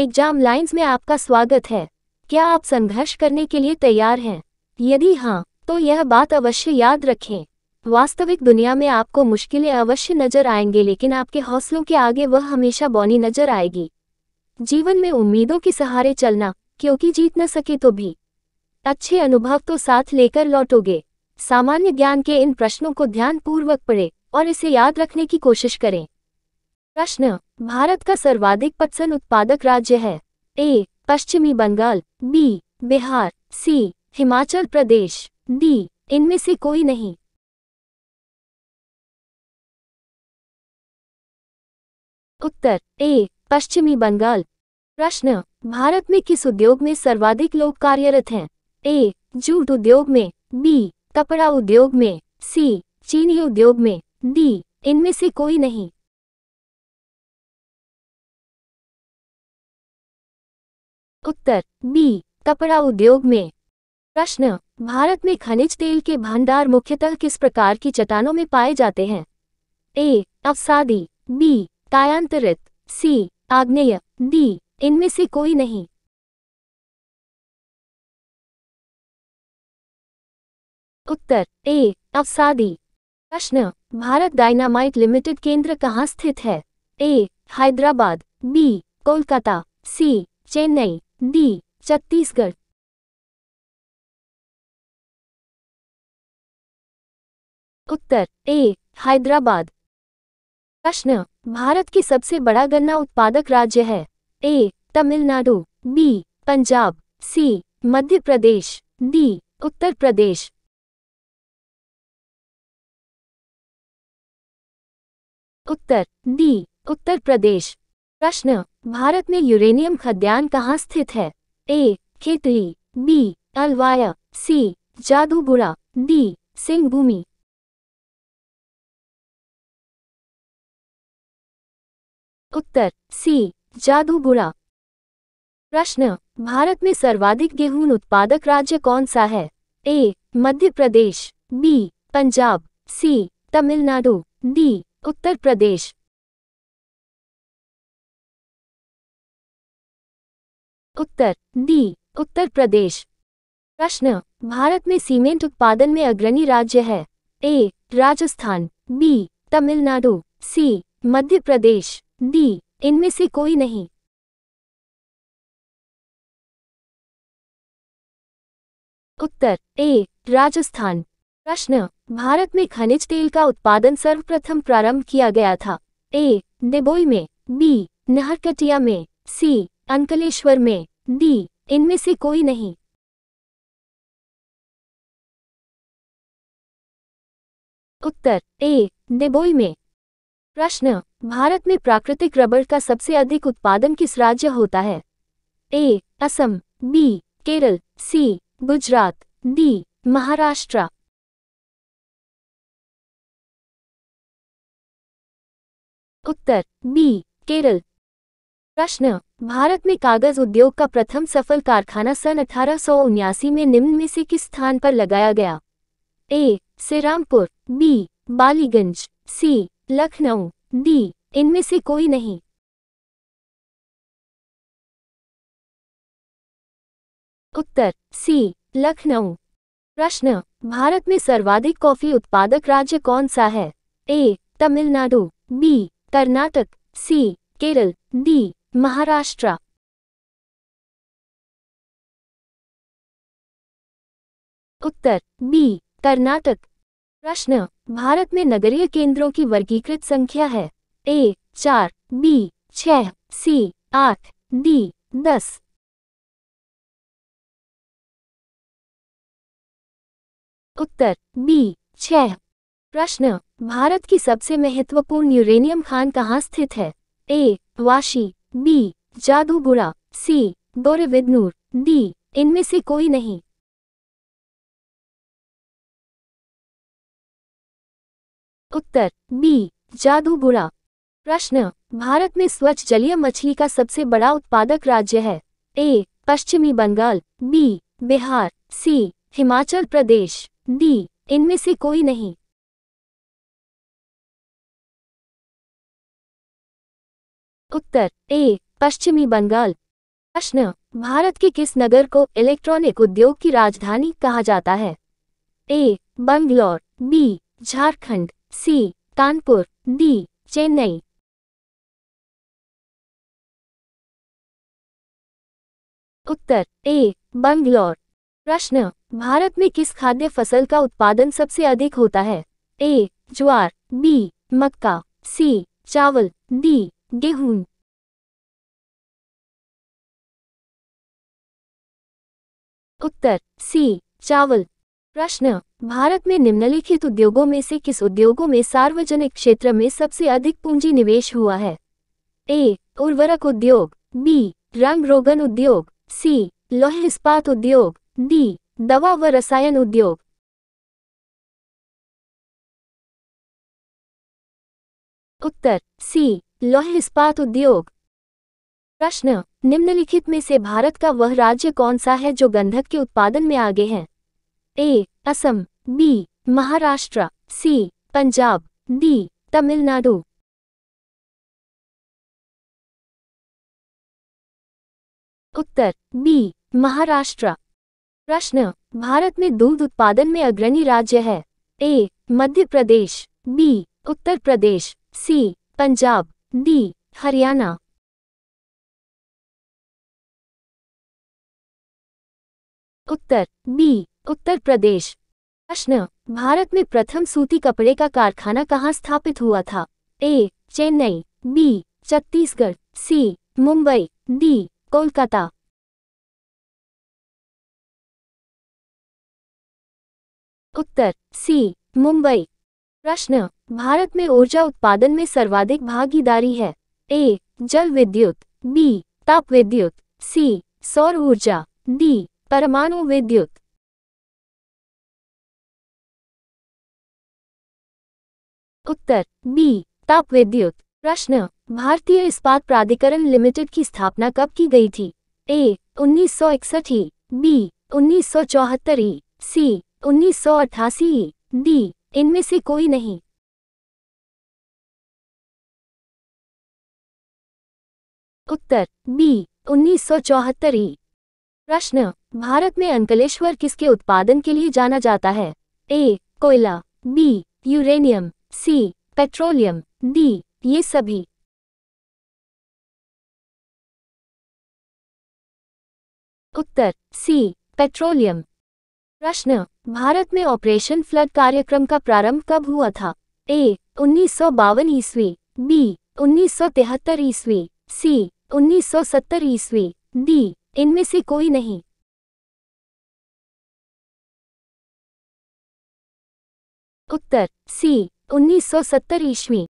Exam lines में आपका स्वागत है। क्या आप संघर्ष करने के लिए तैयार हैं? यदि हाँ, तो यह बात अवश्य याद रखें, वास्तविक दुनिया में आपको मुश्किलें अवश्य नजर आएंगे, लेकिन आपके हौसलों के आगे वह हमेशा बौनी नजर आएगी। जीवन में उम्मीदों के सहारे चलना, क्योंकि जीत न सके तो भी अच्छे अनुभव तो साथ लेकर लौटोगे। सामान्य ज्ञान के इन प्रश्नों को ध्यानपूर्वक पढ़ें और इसे याद रखने की कोशिश करें। प्रश्न: भारत का सर्वाधिक पटसन उत्पादक राज्य है? ए. पश्चिमी Bengal, B. Bihar, C. Himachal Pradesh, D. इनमें से कोई नहीं। उत्तर ए. पश्चिमी बंगाल। प्रश्न: भारत में किस उद्योग में सर्वाधिक लोग कार्यरत हैं? ए. जूट उद्योग में, बी. कपड़ा उद्योग में, सी. चीनी उद्योग में, डी. इनमें से कोई नहीं। उत्तर बी. कपड़ा उद्योग में। प्रश्न: भारत में खनिज तेल के भंडार मुख्यतः किस प्रकार की चट्टानों में पाए जाते हैं? ए. अवसादी, बी. कायांतरित, सी. आग्नेय, डी. इनमें से कोई नहीं। उत्तर ए. अवसादी। प्रश्न: भारत डायनामाइट लिमिटेड केंद्र कहाँ स्थित है? A. Hyderabad, B. Kolkata, C. Chennai, D. Chhattisgarh. उत्तर ए. हैदराबाद। प्रश्न: भारत के सबसे बड़ा गन्ना उत्पादक राज्य है? A. Tamil Nadu, B. Punjab, C. Madhya Pradesh, D. Uttar Pradesh. उत्तर डी. उत्तर प्रदेश। प्रश्न: भारत में यूरेनियम खदान कहाँ स्थित है? A. खेतली, B. Alwaye, C. Jaduguda, D. Singhbhumi. उत्तर सी. जादूगोड़ा। प्रश्न: भारत में सर्वाधिक गेहूं उत्पादक राज्य कौन सा है? A. Madhya Pradesh, B. Punjab, C. Tamil Nadu, D. Uttar Pradesh. उत्तर डी. उत्तर प्रदेश। प्रश्न: भारत में सीमेंट उत्पादन में अग्रणी राज्य है? A. Rajasthan, B. Tamil Nadu, C. Madhya Pradesh, D. इनमें से कोई नहीं। उत्तर ए. राजस्थान। प्रश्न: भारत में खनिज तेल का उत्पादन सर्वप्रथम प्रारंभ किया गया था? ए. दिबोई में, बी. नहरकटिया में, सी. अंकलेश्वर में, डी. इनमें से कोई नहीं। उत्तर ए. दिबोई में। प्रश्न: भारत में प्राकृतिक रबड़ का सबसे अधिक उत्पादन किस राज्य होता है? A. Assam, B. Kerala, C. Gujarat, D. Maharashtra. उत्तर बी. केरल। प्रश्न: भारत में कागज उद्योग का प्रथम सफल कारखाना सन 1879 में निम्न में से किस स्थान पर लगाया गया? A. Shrirampur, B. Ballygunge, C. Lucknow, D. इनमें से कोई नहीं। उत्तर सी. लखनऊ। प्रश्न: भारत में सर्वाधिक कॉफी उत्पादक राज्य कौन सा है? A. Tamil Nadu, B. Karnataka, C. Kerala, D. Maharashtra. उत्तर बी. कर्नाटक। प्रश्न: भारत में नगरीय केंद्रों की वर्गीकृत संख्या है? ए. 4, बी. 6, सी. 8, डी. 10। उत्तर बी. 6। प्रश्न: भारत की सबसे महत्वपूर्ण यूरेनियम खान कहाँ स्थित है? A. Vashi, B. Jaduguda, C. Gauribidanur, D. इनमें से कोई नहीं। उत्तर बी. जादूगोड़ा। प्रश्न: भारत में स्वच्छ जलीय मछली का सबसे बड़ा उत्पादक राज्य है? ए. पश्चिमी Bengal, B. Bihar, C. Himachal Pradesh, D. इनमें से कोई नहीं। उत्तर ए. पश्चिमी बंगाल। प्रश्न, भारत के किस नगर को इलेक्ट्रॉनिक उद्योग की राजधानी कहा जाता है? A. Bangalore, B. Jharkhand, C. Kanpur, D. Chennai. उत्तर ए. बंगलौर। प्रश्न, भारत में किस खाद्य फसल का उत्पादन सबसे अधिक होता है? ए. ज्वार, बी. मक्का, सी. चावल, डी. गेहूं। उत्तर सी. चावल। प्रश्न, भारत में निम्नलिखित उद्योगों में से किस उद्योगों में सार्वजनिक क्षेत्र में सबसे अधिक पूंजी निवेश हुआ है? ए. उर्वरक उद्योग, बी. रंग रोगन उद्योग, सी. लौह इस्पात उद्योग, डी. दवा व रसायन उद्योग। उत्तर सी. लौह इस्पात उद्योग। प्रश्न, निम्नलिखित में से भारत का वह राज्य कौन सा है जो गंधक के उत्पादन में आगे है? A. Assam, B. Maharashtra, C. Punjab, D. Tamil Nadu. उत्तर बी. महाराष्ट्र। प्रश्न, भारत में दूध उत्पादन में अग्रणी राज्य है? A. Madhya Pradesh, B. Uttar Pradesh, C. Punjab, D. Haryana. उत्तर बी. उत्तर प्रदेश। प्रश्न, भारत में प्रथम सूती कपड़े का कारखाना कहाँ स्थापित हुआ था? A. Chennai, B. Chhattisgarh, C. Mumbai, D. Kolkata. उत्तर सी. मुंबई। प्रश्न, भारत में ऊर्जा उत्पादन में सर्वाधिक भागीदारी है? ए. जल विद्युत, बी. ताप विद्युत, सी. सौर ऊर्जा, डी. परमाणु विद्युत। उत्तर बी. ताप विद्युत। प्रश्न, भारतीय इस्पात प्राधिकरण लिमिटेड की स्थापना कब की गई थी? ए. 1961, बी. 1974, सी. 1988, डी. इनमें से कोई नहीं। उत्तर बी. 1974। प्रश्न, भारत में अंकलेश्वर किसके उत्पादन के लिए जाना जाता है? ए. कोयला, B. Uranium, C. Petroleum, D. ये सभी। उत्तर सी. पेट्रोलियम। प्रश्न, भारत में ऑपरेशन फ्लड कार्यक्रम का प्रारंभ कब हुआ था? ए. 1952 ईस्वी, बी. 1973 ईस्वी, सी. 1970 ईस्वी, डी. इनमें से कोई नहीं। उत्तर सी. 1970 ईस्वी।